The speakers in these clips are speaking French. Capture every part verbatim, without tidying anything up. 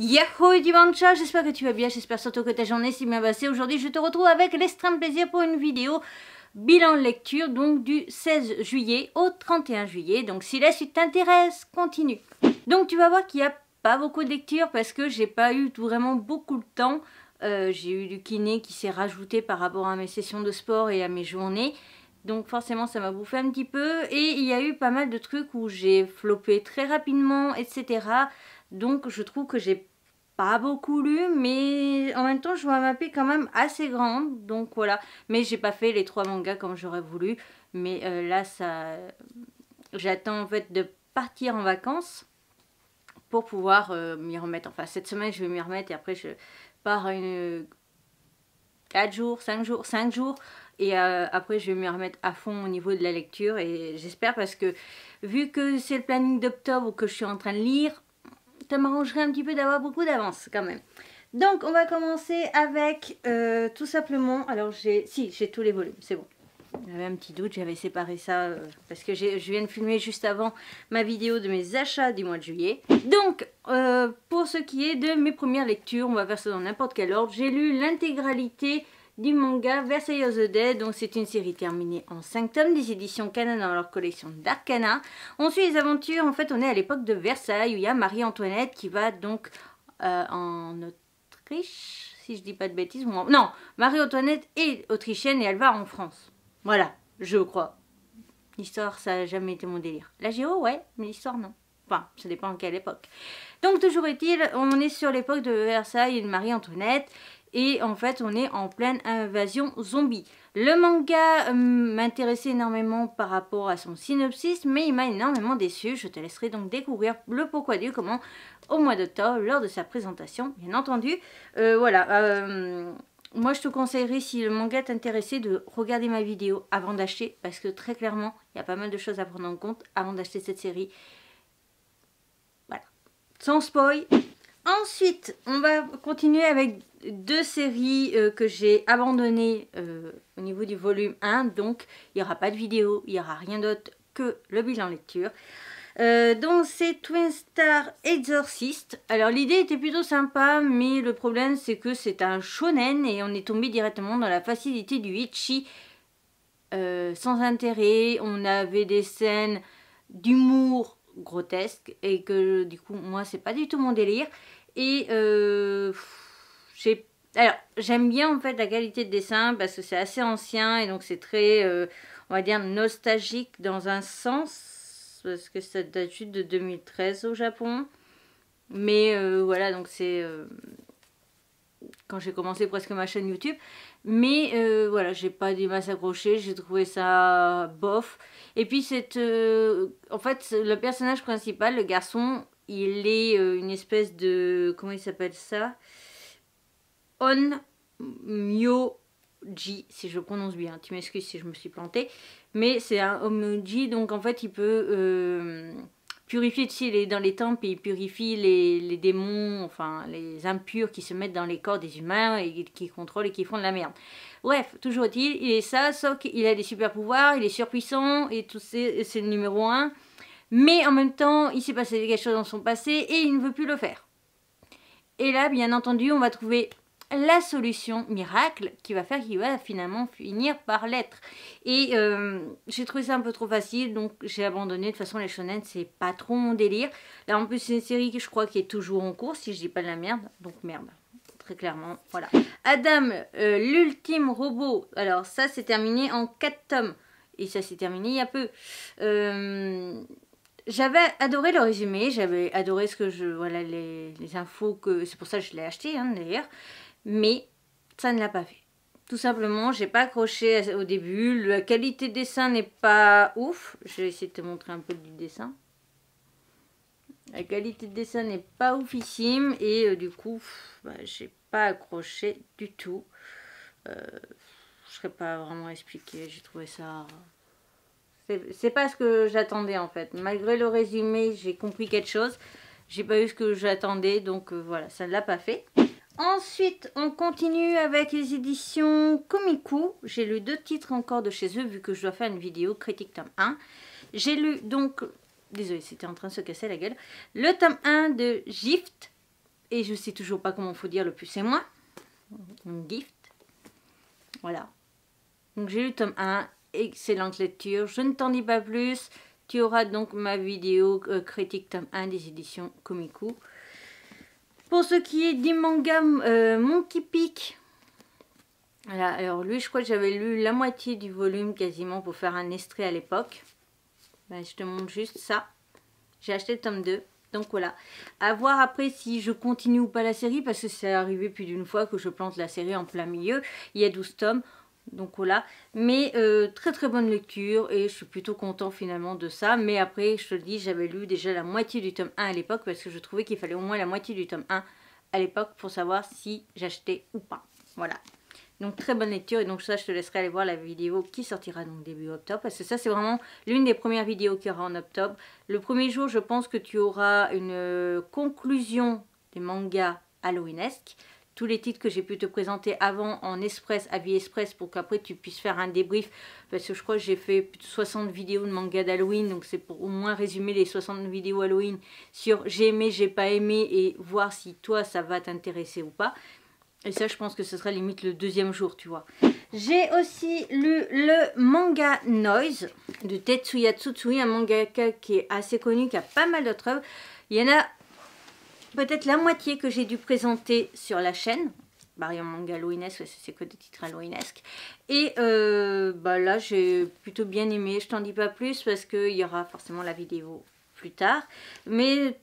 Yahoo Dimancha, j'espère que tu vas bien, j'espère surtout que ta journée s'est bien passée. Aujourd'hui je te retrouve avec l'extrême plaisir pour une vidéo bilan lecture donc du seize juillet au trente et un juillet. Donc si la suite t'intéresse, continue. Donc tu vas voir qu'il n'y a pas beaucoup de lecture parce que j'ai pas eu vraiment beaucoup de temps. Euh, j'ai eu du kiné qui s'est rajouté par rapport à mes sessions de sport et à mes journées. Donc forcément ça m'a bouffé un petit peu et il y a eu pas mal de trucs où j'ai flopé très rapidement, et cetera. Donc je trouve que j'ai pas beaucoup lu, mais en même temps je vois ma paix quand même assez grande, donc voilà. Mais j'ai pas fait les trois mangas comme j'aurais voulu, mais euh, là ça, j'attends en fait de partir en vacances pour pouvoir euh, m'y remettre. Enfin cette semaine je vais m'y remettre et après je pars une quatre jours, cinq jours, cinq jours. Et euh, après je vais me remettre à fond au niveau de la lecture et j'espère, parce que vu que c'est le planning d'octobre que je suis en train de lire, ça m'arrangerait un petit peu d'avoir beaucoup d'avance quand même. Donc on va commencer avec euh, tout simplement, alors j'ai, si j'ai tous les volumes, c'est bon. J'avais un petit doute, j'avais séparé ça euh, parce que je viens de filmer juste avant ma vidéo de mes achats du mois de juillet. Donc euh, pour ce qui est de mes premières lectures, on va faire ça dans n'importe quel ordre. J'ai lu l'intégralité du manga Versailles aux the, donc c'est une série terminée en cinq tomes des éditions Kanan dans leur collection d'Arcana. On suit les aventures, en fait on est à l'époque de Versailles où il y a Marie-Antoinette qui va donc euh, en Autriche, si je dis pas de bêtises, ou en... non, Marie-Antoinette est autrichienne et elle va en France, voilà, je crois. L'histoire ça n'a jamais été mon délire, la géo ouais, mais l'histoire non. Enfin, ça dépend à quelle époque. Donc toujours est-il, on est sur l'époque de Versailles et de Marie-Antoinette. Et en fait on est en pleine invasion zombie. Le manga euh, m'intéressait énormément par rapport à son synopsis, mais il m'a énormément déçu. Je te laisserai donc découvrir le pourquoi du comment au mois d'octobre lors de sa présentation, bien entendu. Euh, voilà, euh, moi je te conseillerais, si le manga t'intéressait, de regarder ma vidéo avant d'acheter, parce que très clairement il y a pas mal de choses à prendre en compte avant d'acheter cette série. Voilà, sans spoil. Ensuite, on va continuer avec deux séries euh, que j'ai abandonnées euh, au niveau du volume un. Donc, il n'y aura pas de vidéo, il n'y aura rien d'autre que le bilan lecture. Euh, donc, c'est Twin Star Exorcist. Alors, l'idée était plutôt sympa, mais le problème, c'est que c'est un shonen et on est tombé directement dans la facilité du ecchi euh, sans intérêt. On avait des scènes d'humour grotesque et que du coup, moi, c'est pas du tout mon délire. Et euh, j'ai... alors j'aime bien en fait la qualité de dessin parce que c'est assez ancien et donc c'est très euh, on va dire nostalgique dans un sens, parce que ça date juste de deux mille treize au Japon, mais euh, voilà, donc c'est euh, quand j'ai commencé presque ma chaîne YouTube, mais euh, voilà, j'ai pas du mal à s'accrocher, j'ai trouvé ça bof. Et puis c'est euh, en fait le personnage principal, le garçon, il est euh, une espèce de... comment il s'appelle ça? On Myoji, si je prononce bien. Tu m'excuses si je me suis plantée. Mais c'est un Onmyoji, donc en fait il peut euh, purifier, tu sais, dans les temples, il purifie les, les démons, enfin les impurs qui se mettent dans les corps des humains et qui contrôlent et qui font de la merde. Bref, toujours est-il, il est ça, sauf qu'il a des super pouvoirs, il est surpuissant et tout, c'est le numéro un. Mais en même temps, il s'est passé quelque chose dans son passé et il ne veut plus le faire. Et là, bien entendu, on va trouver la solution miracle qui va faire qu'il va finalement finir par l'être. Et euh, j'ai trouvé ça un peu trop facile, donc j'ai abandonné. De toute façon, les shonen, c'est pas trop mon délire. Là, en plus, c'est une série que je crois qui est toujours en cours, si je dis pas de la merde. Donc merde, très clairement, voilà. Adam, euh, l'ultime robot. Alors ça, c'est terminé en quatre tomes. Et ça s'est terminé il y a peu. Euh... J'avais adoré le résumé, j'avais adoré ce que je... voilà, les, les infos que... c'est pour ça que je l'ai acheté, hein, d'ailleurs. Mais ça ne l'a pas fait. Tout simplement, j'ai pas accroché au début. La qualité de dessin n'est pas ouf. Je vais essayer de te montrer un peu du dessin. La qualité de dessin n'est pas oufissime. Et euh, du coup, bah, j'ai pas accroché du tout. Euh, je serais pas vraiment expliqué, j'ai trouvé ça... c'est pas ce que j'attendais en fait. Malgré le résumé, j'ai compris quelque chose. J'ai pas eu ce que j'attendais, donc euh, voilà, ça ne l'a pas fait. Ensuite, on continue avec les éditions Comico. J'ai lu deux titres encore de chez eux, vu que je dois faire une vidéo critique tome un. J'ai lu donc, désolé, c'était en train de se casser la gueule, le tome un de GIFT, Et je sais toujours pas comment faut dire le plus et moins. Donc GIFT. Voilà. Donc j'ai lu le tome un. Excellente lecture. Je ne t'en dis pas plus. Tu auras donc ma vidéo euh, critique tome un des éditions Comico. Pour ce qui est du manga euh, Monkey Peak. Voilà, alors lui je crois que j'avais lu la moitié du volume quasiment pour faire un extrait à l'époque. Ben, je te montre juste ça. J'ai acheté le tome deux. Donc voilà. À voir après si je continue ou pas la série. Parce que c'est arrivé plus d'une fois que je plante la série en plein milieu. Il y a douze tomes. Donc voilà. Mais euh, très très bonne lecture. Et je suis plutôt content finalement de ça. Mais après je te le dis, j'avais lu déjà la moitié du tome un à l'époque. Parce que je trouvais qu'il fallait au moins la moitié du tome un à l'époque. Pour savoir si j'achetais ou pas. Voilà. Donc très bonne lecture, et donc ça je te laisserai aller voir la vidéo qui sortira donc début octobre, parce que ça c'est vraiment l'une des premières vidéos qu'il y aura en octobre. Le premier jour je pense que tu auras une conclusion des mangas halloweenesques, tous les titres que j'ai pu te présenter avant en express, avis express, pour qu'après tu puisses faire un débrief, parce que je crois que j'ai fait plus de soixante vidéos de mangas d'Halloween, donc c'est pour au moins résumer les soixante vidéos Halloween sur j'ai aimé, j'ai pas aimé, et voir si toi ça va t'intéresser ou pas. Et ça, je pense que ce sera limite le deuxième jour, tu vois. J'ai aussi lu le manga Noise de Tetsuya Tsutsui, un mangaka qui est assez connu, qui a pas mal d'autres œuvres. Il y en a peut-être la moitié que j'ai dû présenter sur la chaîne. Bah, il y a un manga halloweenesque, c'est que des titres halloweenesques. Et euh, bah là, j'ai plutôt bien aimé. Je t'en dis pas plus parce qu'il y aura forcément la vidéo plus tard. Mais...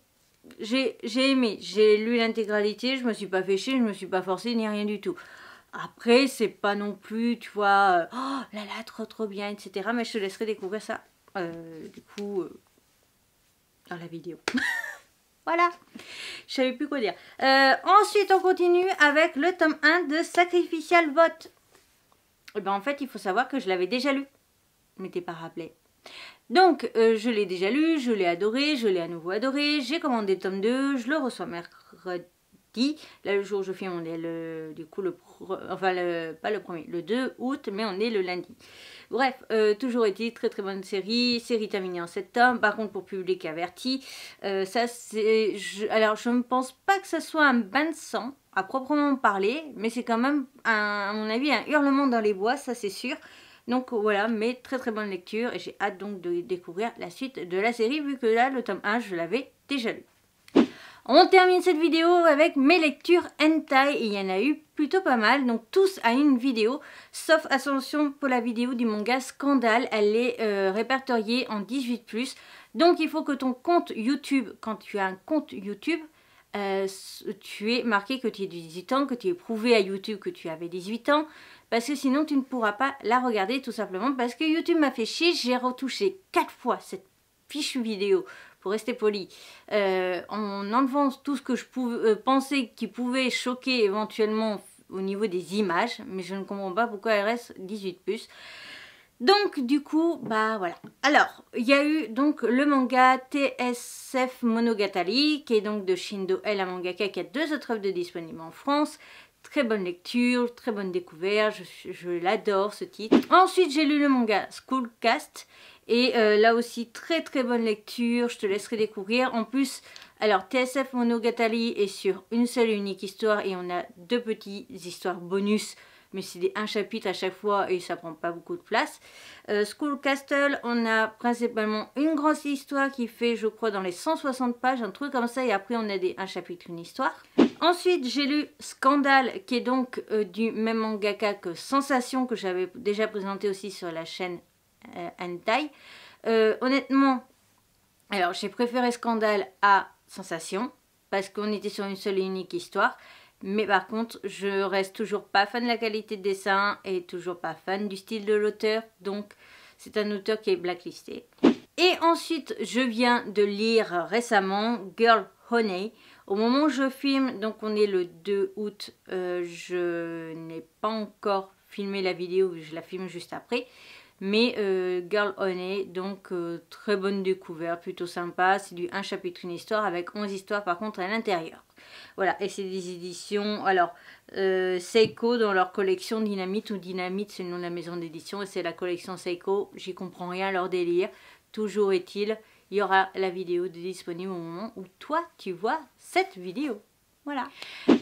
J'ai j'ai aimé, j'ai lu l'intégralité, je me suis pas fait chier, je me suis pas forcée ni rien du tout. Après, c'est pas non plus, tu vois, euh, oh là là, trop trop bien, et cetera. Mais je te laisserai découvrir ça, euh, du coup, euh, dans la vidéo. Voilà, je savais plus quoi dire. Euh, ensuite, on continue avec le tome un de Sacrificial Vote. Et ben en fait, il faut savoir que je l'avais déjà lu, mais t'es pas rappelé. Donc euh, je l'ai déjà lu, je l'ai adoré, je l'ai à nouveau adoré, j'ai commandé le tome deux, je le reçois mercredi, là le jour où je filme on est le, du coup le, pro, enfin le, pas le premier, le deux août, mais on est le lundi. Bref, euh, toujours été très très bonne série, série terminée en septembre, par contre pour public averti, euh, ça c'est, je, alors je ne pense pas que ça soit un bain de sang à proprement parler, mais c'est quand même un, à mon avis un hurlement dans les bois, ça c'est sûr. Donc voilà, mais très très bonne lecture et j'ai hâte donc de découvrir la suite de la série vu que là, le tome un, je l'avais déjà lu. On termine cette vidéo avec mes lectures hentai, il y en a eu plutôt pas mal, donc tous à une vidéo, sauf attention pour la vidéo du manga Scandale, elle est euh, répertoriée en dix-huit plus, donc il faut que ton compte YouTube, quand tu as un compte YouTube, Euh, tu es marqué que tu es de dix-huit ans, que tu es prouvé à YouTube que tu avais dix-huit ans, parce que sinon tu ne pourras pas la regarder, tout simplement parce que YouTube m'a fait chier. J'ai retouché quatre fois cette fichue vidéo pour rester poli, euh, en enlevant tout ce que je pouvais, euh, pensais qui pouvait choquer éventuellement au niveau des images, mais je ne comprends pas pourquoi elle reste dix-huit plus. Donc du coup, bah voilà. Alors, il y a eu donc le manga T S F Monogatari, qui est donc de Shindo El, un mangaka qui a deux autres œuvres de disponibles en France. Très bonne lecture, très bonne découverte, je, je l'adore ce titre. Ensuite, j'ai lu le manga School Caste, et euh, là aussi très très bonne lecture, je te laisserai découvrir. En plus, alors T S F Monogatari est sur une seule et unique histoire, et on a deux petites histoires bonus. Mais c'est un chapitre à chaque fois et ça prend pas beaucoup de place. Euh, School Castle, on a principalement une grande histoire qui fait, je crois, dans les cent soixante pages, un truc comme ça. Et après, on a des, un chapitre, une histoire. Ensuite, j'ai lu Scandale, qui est donc euh, du même mangaka que Sensation, que j'avais déjà présenté aussi sur la chaîne euh, Hentai. Euh, honnêtement, alors j'ai préféré Scandale à Sensation, parce qu'on était sur une seule et unique histoire. Mais par contre, je reste toujours pas fan de la qualité de dessin et toujours pas fan du style de l'auteur. Donc, c'est un auteur qui est blacklisté. Et ensuite, je viens de lire récemment Girl Honey. Au moment où je filme, donc on est le deux août, euh, je n'ai pas encore filmé la vidéo, je la filme juste après. Mais euh, Girl Honey, donc euh, très bonne découverte, plutôt sympa. C'est du un chapitre, une histoire avec onze histoires par contre à l'intérieur. Voilà, et c'est des éditions, alors euh, Seiko dans leur collection Dynamite, ou Dynamite c'est le nom de la maison d'édition et c'est la collection Seiko. J'y comprends rien à leur délire, toujours est-il, il y aura la vidéo de disponible au moment où toi tu vois cette vidéo. Voilà.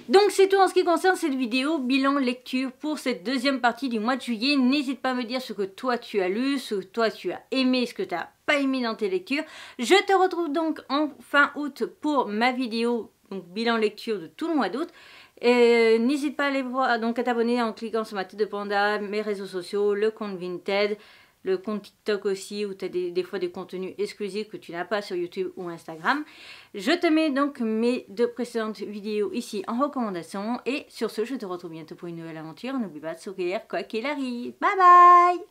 Donc c'est tout en ce qui concerne cette vidéo bilan lecture pour cette deuxième partie du mois de juillet. N'hésite pas à me dire ce que toi tu as lu, ce que toi tu as aimé, ce que tu n'as pas aimé dans tes lectures. Je te retrouve donc en fin août pour ma vidéo donc bilan lecture de tout le mois d'août. N'hésite pas à aller voir, donc à t'abonner en cliquant sur ma tête de panda, mes réseaux sociaux, le compte Vinted, le compte TikTok aussi où tu as des, des fois des contenus exclusifs que tu n'as pas sur YouTube ou Instagram. Je te mets donc mes deux précédentes vidéos ici en recommandation et sur ce je te retrouve bientôt pour une nouvelle aventure. N'oublie pas de sourire quoi qu'il arrive. Bye bye.